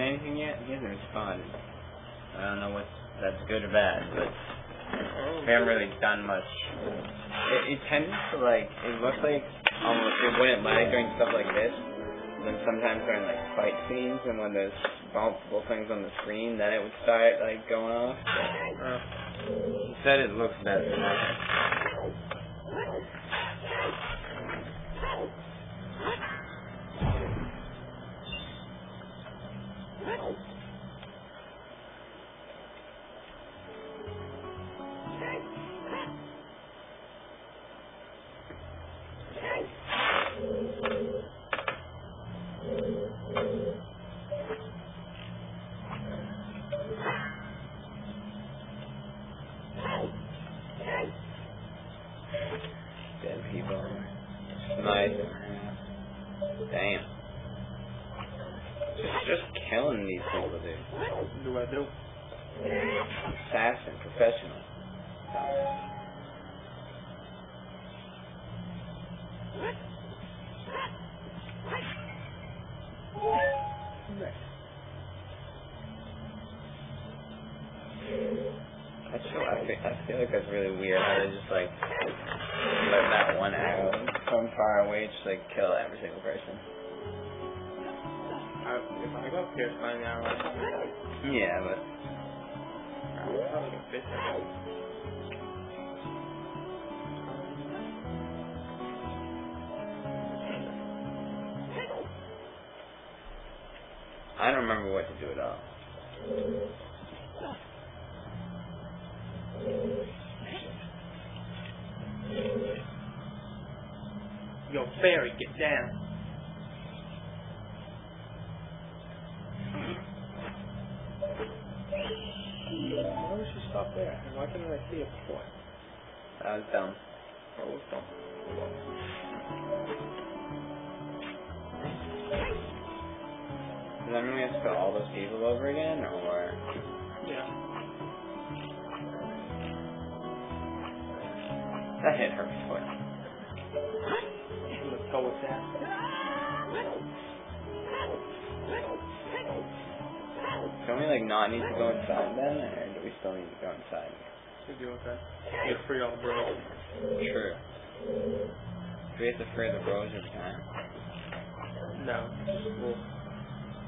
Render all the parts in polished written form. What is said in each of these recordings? Anything yet? He hasn't responded. I don't know what's that's good or bad, but we haven't really done much. It tends to it looks like almost it wouldn't lag during stuff like this. Then sometimes during fight scenes and when there's multiple things on the screen, then it would start going off. He said it looks better than that. I feel like that's really weird how they just let that one arrow from far away just kill every single person. If I go up here, it's fine now. Yeah, but I don't remember what to do at all. Yo, fairy, get down. Why would she stop there? Why can't I see it before? I was down. I was down. And then we have to put all those people over again, or? Yeah. That hit her foot. Let's go with that. Don't we not need to go inside then, or do we still need to go inside? Should do okay. You have to free all the bros. True. Do we have to free the bros every time? No.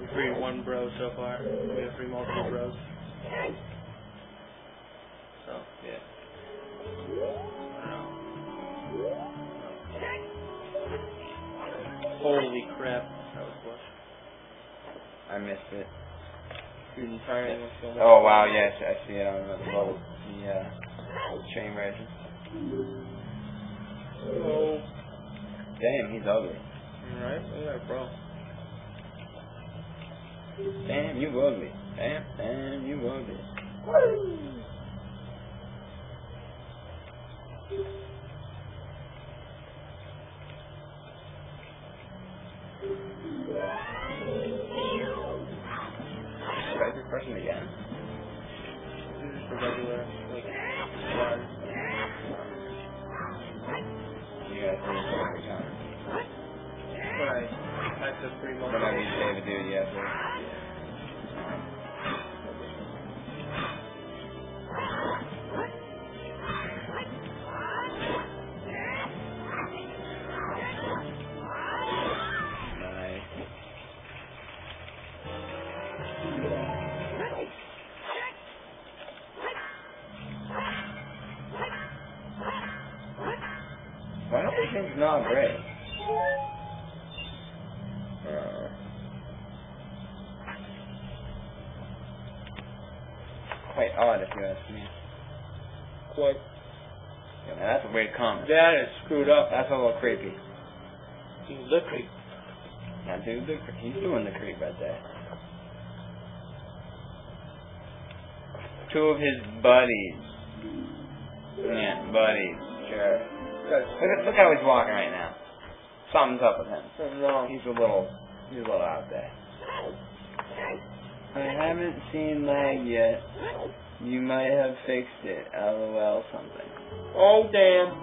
We free one bro so far. We have free multiple bros. So yeah. Holy crap. That was close. I missed it. Oh wow, yes, I see it on the level. The chain version. Oh. Damn, he's ugly. Alright, look at that bro. Damn, you ugly. Damn, you ugly. Woo! It's not great. Quite odd, if you ask me. Quite. Yeah, man, that's a weird comment. That is screwed up. That's a little creepy. Dude, the creep. Now, dude, the creep. He's doing the creep right there. two of his buddies. Yeah, buddies. Sure. Look how he's walking right now. Something's up with him. Something's wrong. He's a little out there. I haven't seen lag yet. You might have fixed it. LOL something. Oh damn.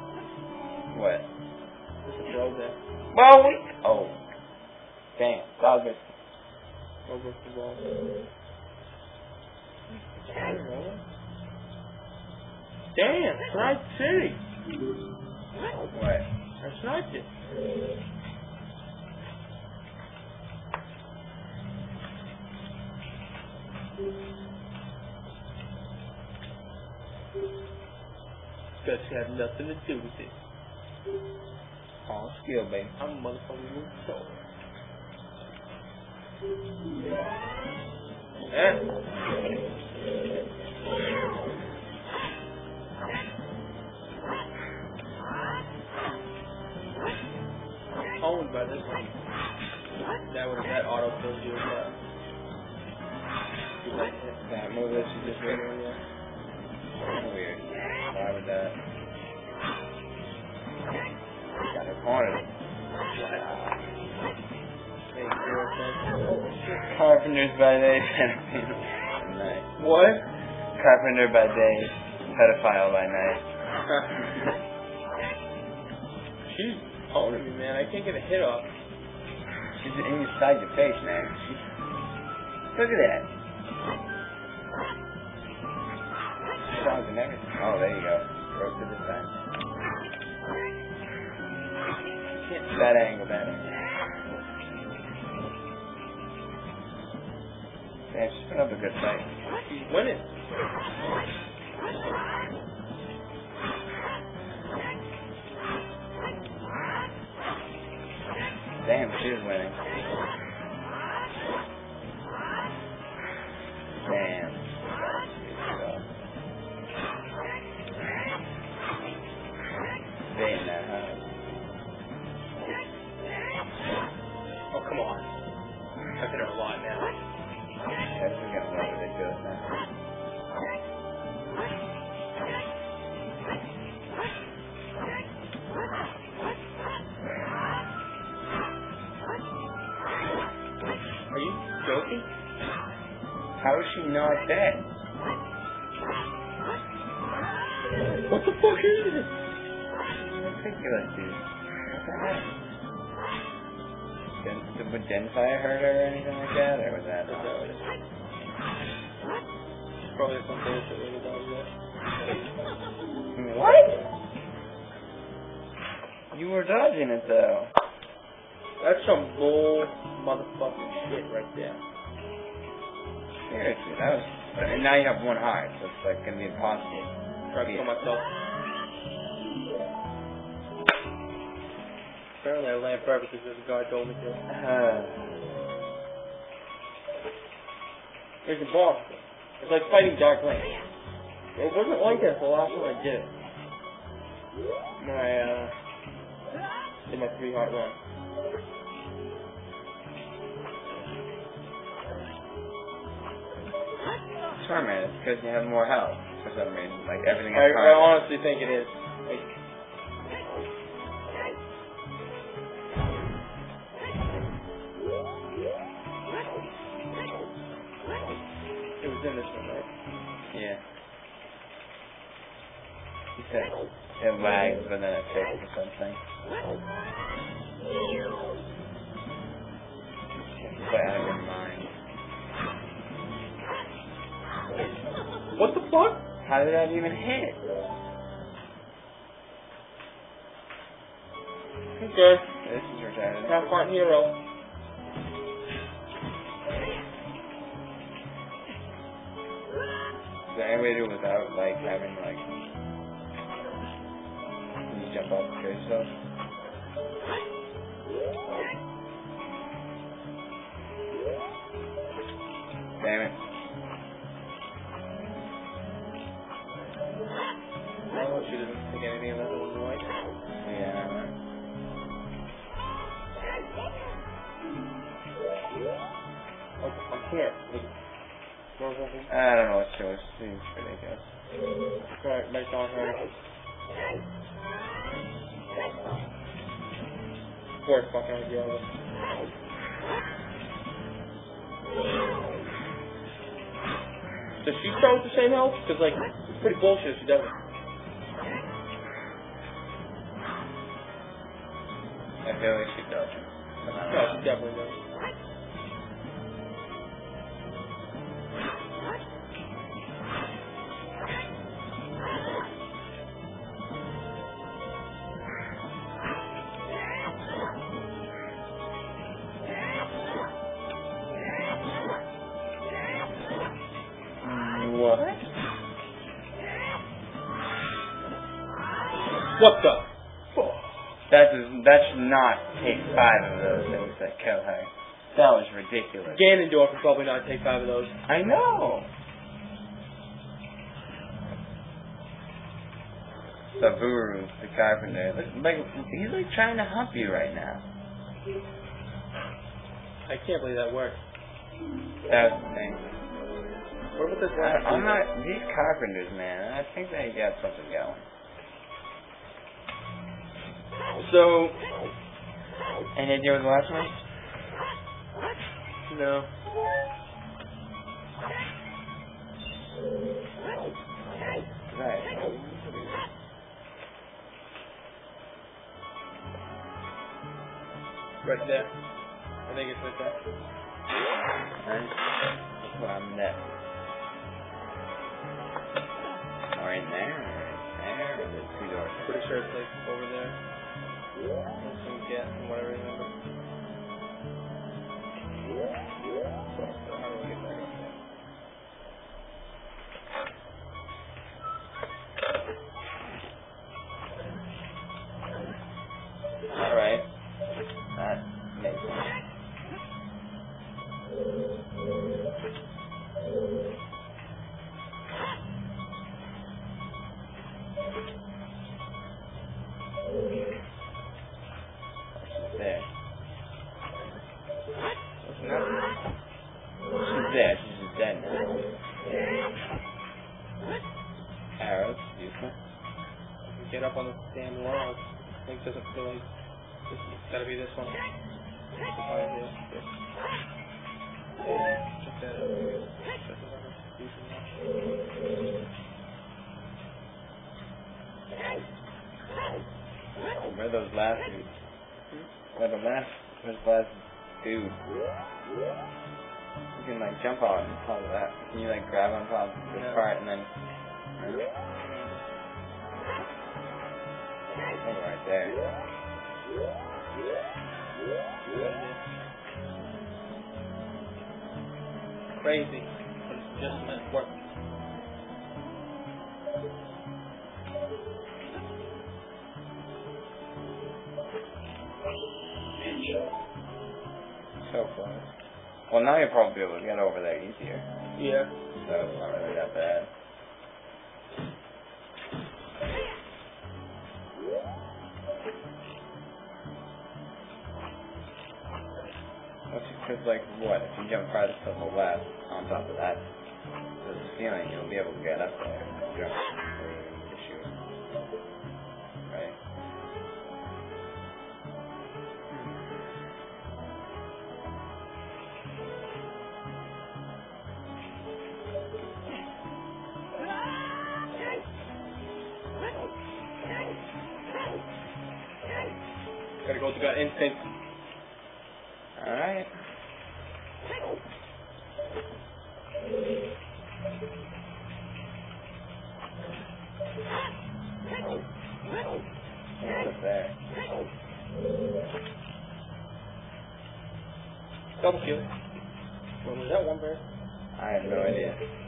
What? Well, we. Oh. Damn. That was the ball. Damn. Snipe City. What? I sniped it. Because you have nothing to do with it. All skill, baby. I'm a motherfucking little soul. Owned by this one. That auto kills you as well. That move that you just made earlier. Weird. Why would that? Got a corner. Carpenters by day, pedophile by night. What? Carpenter by day, pedophile by night. She's holding me, man. I can't get a hit off. She's inside your face, man. Look at that. Sounds and everything. Oh, there you go. Broke to the side. That angle. Yeah, she's putting up a good fight. She's winning. Damn, she's winning. Damn. Damn that, huh? Oh, come on. I've hit her a lot now. That's going to be ridiculous now. Are you joking? How is she not dead? What the fuck is this? Ridiculous, dude. What the heck? Would Genfire hurt her or anything like that, or was that? Probably some bullshit little dog. What? You were dodging it though. That's some bull motherfucking shit right there. Seriously, that was. And now you have one heart, so it's like gonna be impossible. Try to kill myself. Apparently I land forever because this guy told me to. There's a boss. It's like fighting Dark Link. It wasn't like that the last time I did it. Did my 3-heart run. It's hard, man. It's because you have more health for some reason. Like everything else. I honestly think it is. Like, in this one, right? Yeah. He said it lags, but then it fixed or something. But out of your mind. What the fuck? How did that even hit? Okay. This is retarded. Half-heart hero. Is there any way to do it without, like, having, like, you jump off and kill yourself? Damn it. I hope she doesn't think anything about the one right. Yeah, I know. Oh, I'm here. Wait. or something? I don't know what she was. She was ridiculous. Alright, back on her. Poor fucking idea. Does she start with the same health? Because, like, it's pretty bullshit if she doesn't. I feel like she doesn't. No, she definitely does. What the fuck? That should not take 5 of those things that kill her. That was ridiculous. Ganondorf would probably not take 5 of those. I know. Saburo, the carpenter. Like, he's like trying to hump you right now. I can't believe that worked. That was the thing. What about this last one? I'm not... These carpenters, man. I think they got something going. So, any idea what the last one? No. Right. Right there. I think it's right there. And I'm there. Or in there. Pretty sure it's like over there. Whatever you remember. Alright. That makes sense. There. She's there. She's just dead now. Arrows. Useful. Get up on the damn log. I think it doesn't feel like... It's gotta be this one. Where are those last dudes? Where the last dude? You can like jump on top of that. Can you like grab on top of this part and then... Oh, right there. Crazy. But it's just meant work. So far. Well, now you'll probably be able to get over there easier. Yeah. So it's not really that bad. Because, like, what? If you jump farthest to the left, on top of that, there's a ceiling, you'll be able to get up there and jump and shoot. Right? Gotta go with the gut instinct. Alright. What's up there? Double kill. What was that one bird? I have no idea.